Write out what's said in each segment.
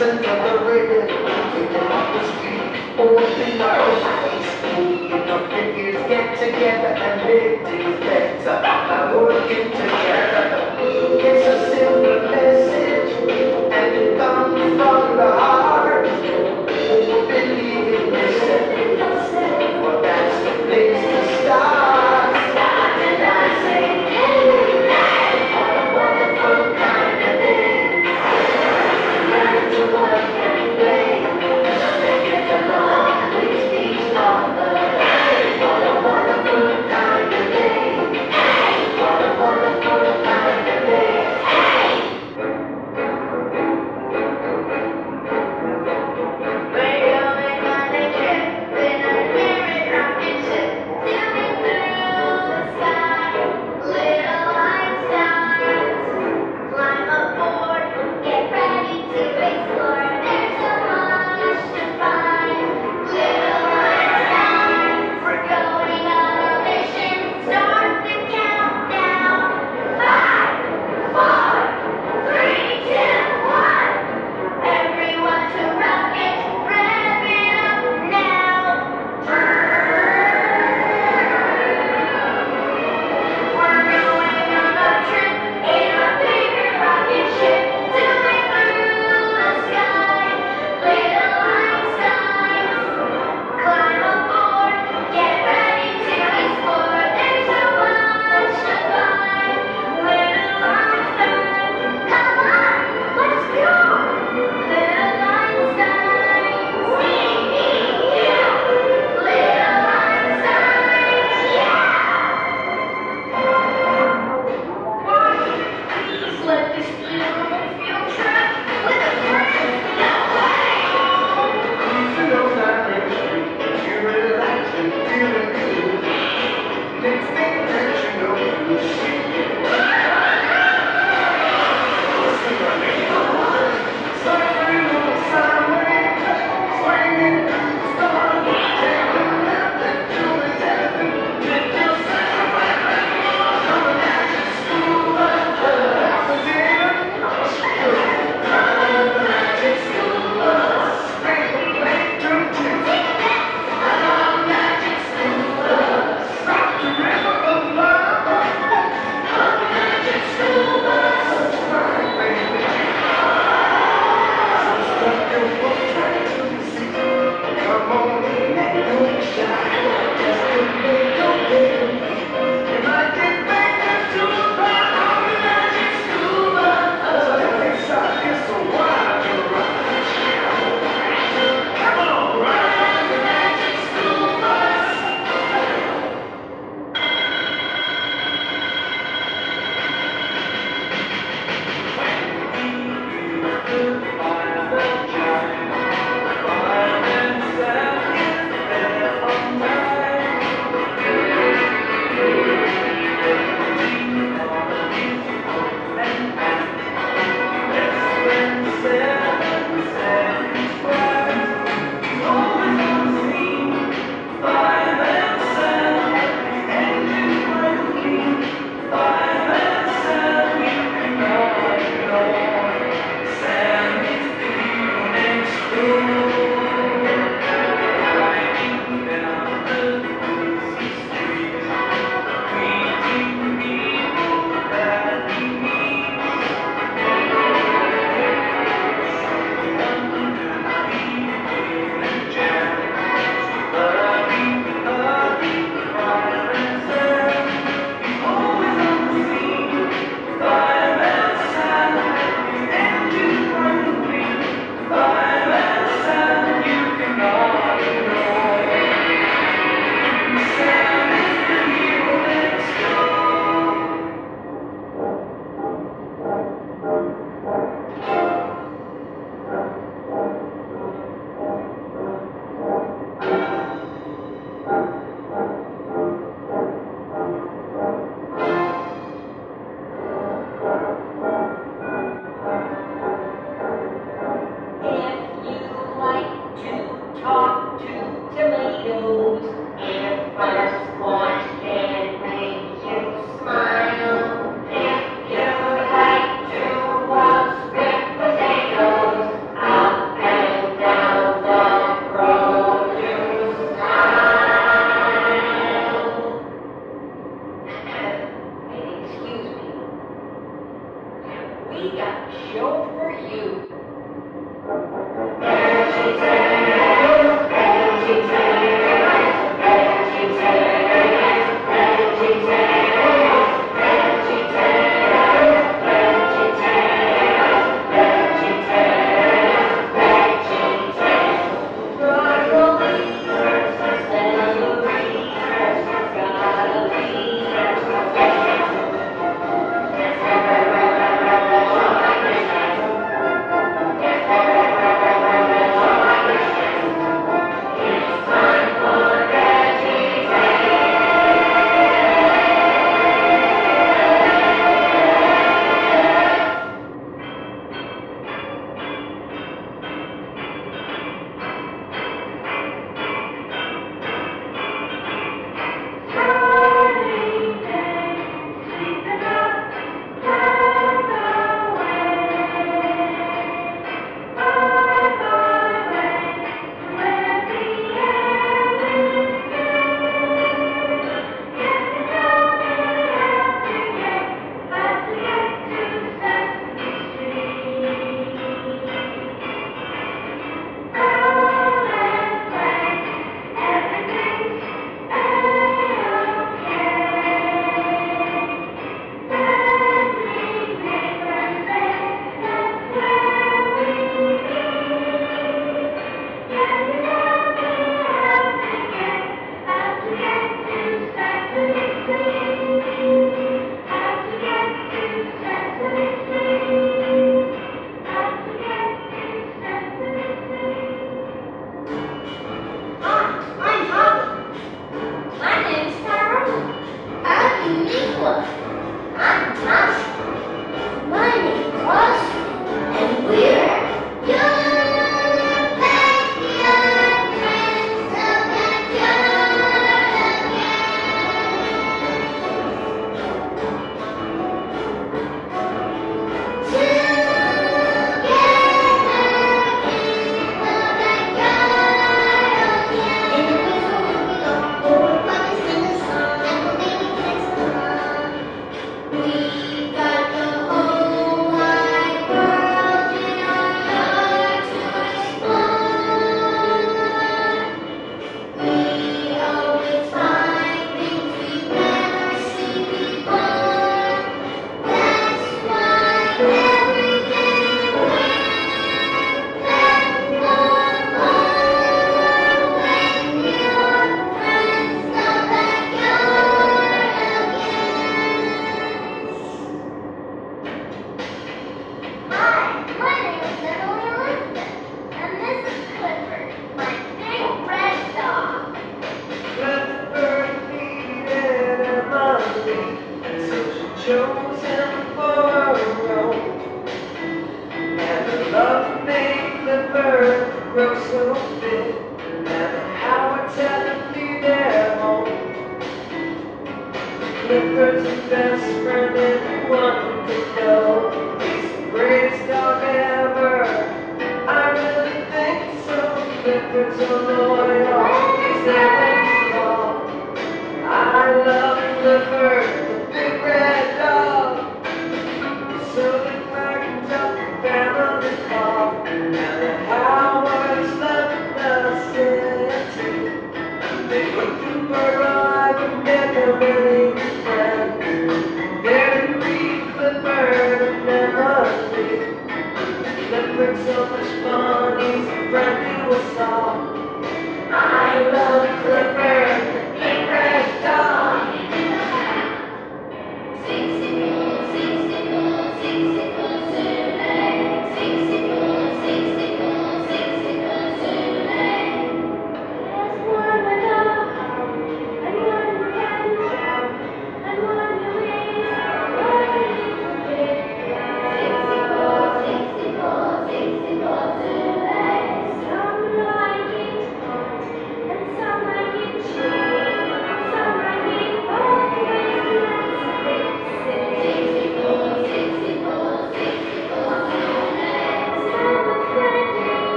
is another way to walk the street. Open up the space, moving up the gears, get together and make things better by working together. It's a simple message and it comes from the heart. Who believe in this? Well, that's the place to start.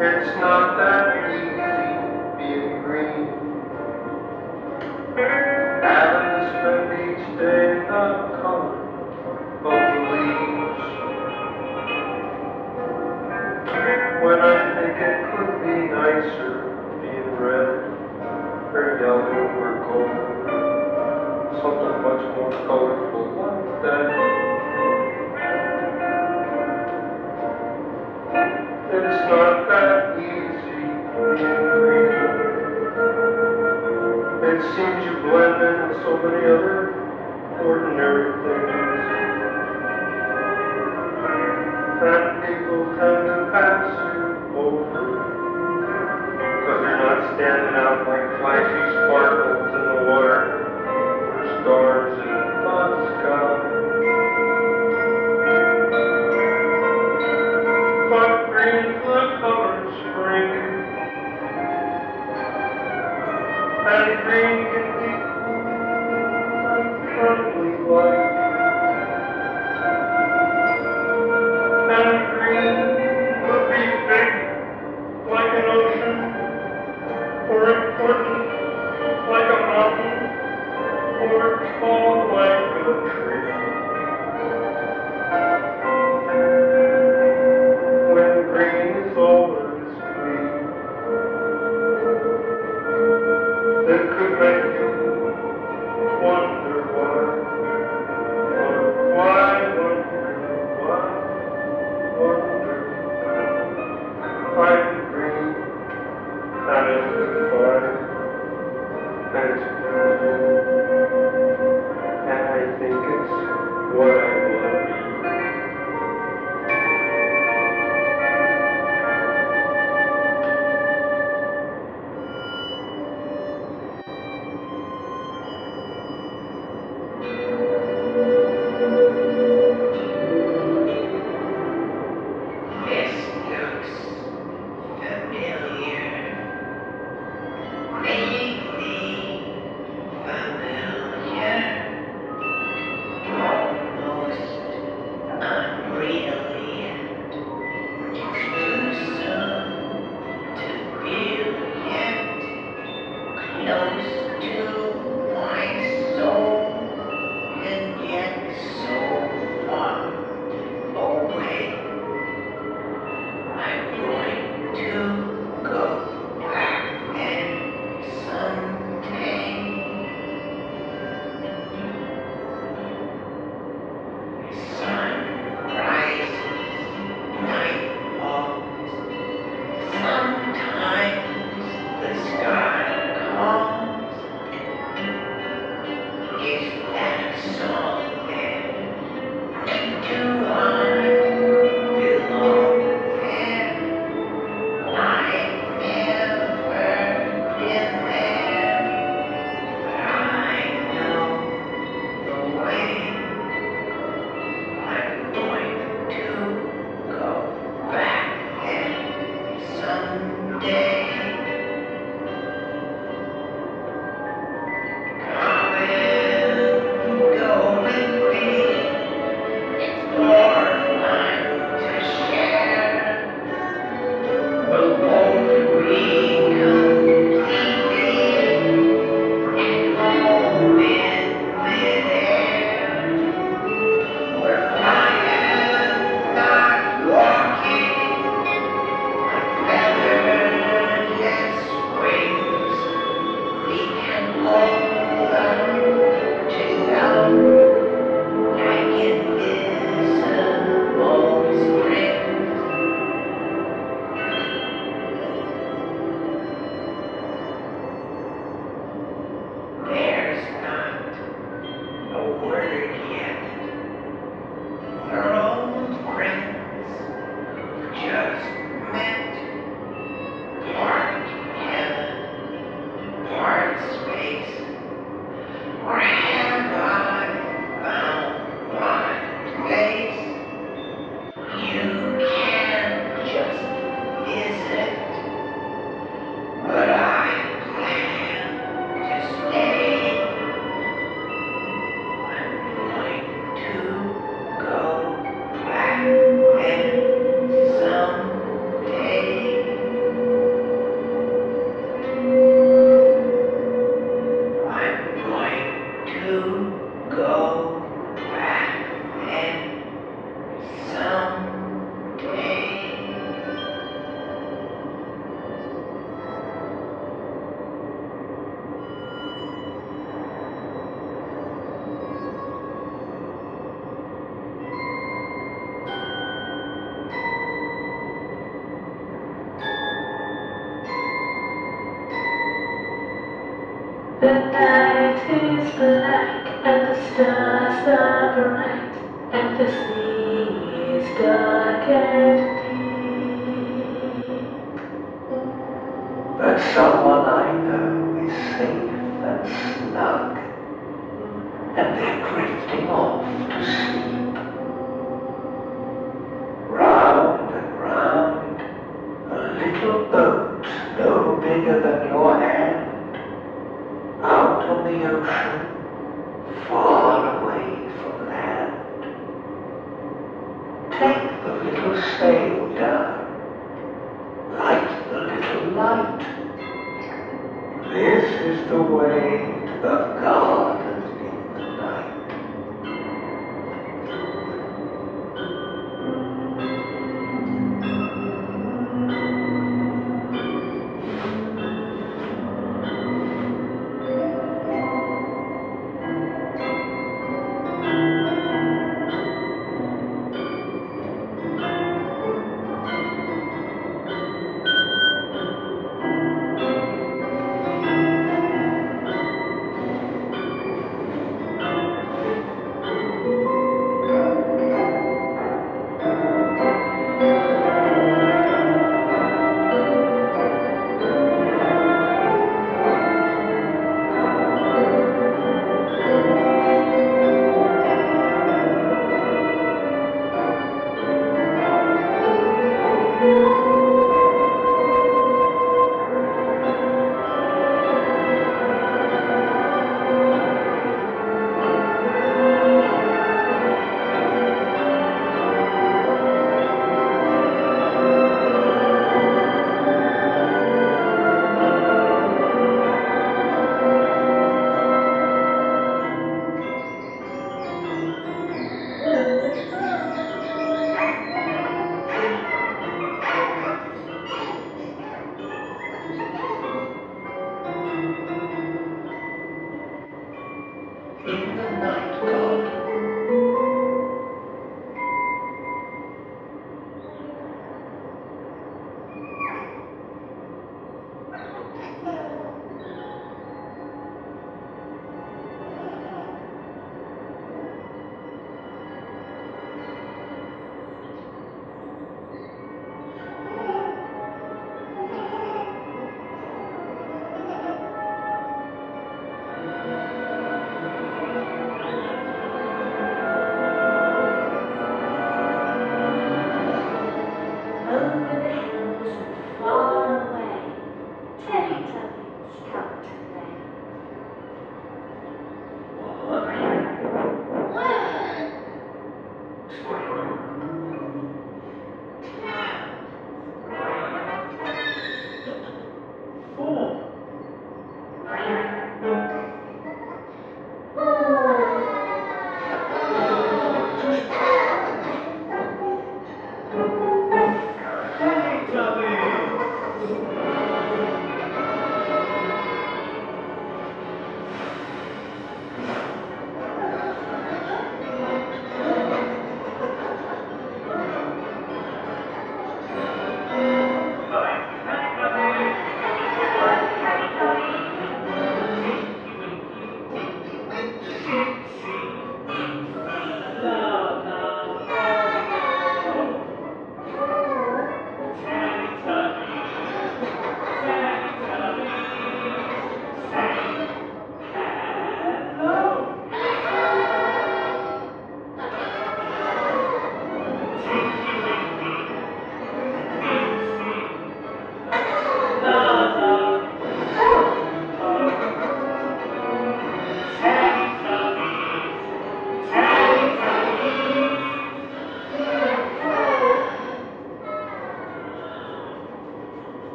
It's not that easy being green. Alan spent each day the color of the leaves. When I think it could be nicer being red or yellow or gold, something much more colorful like that. It's not that easy being green. It seems you blend in with so many other ordinary things. And people tend to pass you over, because you're not standing out like flashy sparkles in the water, or stars in the sky. And green can be cool. The night is black and the stars are bright, and the sea is dark and deep. But someone I know is safe and snug, and they're drifting off to sleep. Round and round, a little boat no bigger than your hand, out on the ocean, far away from land. Take the little sail down, light the little light. This is the way to the Gulf.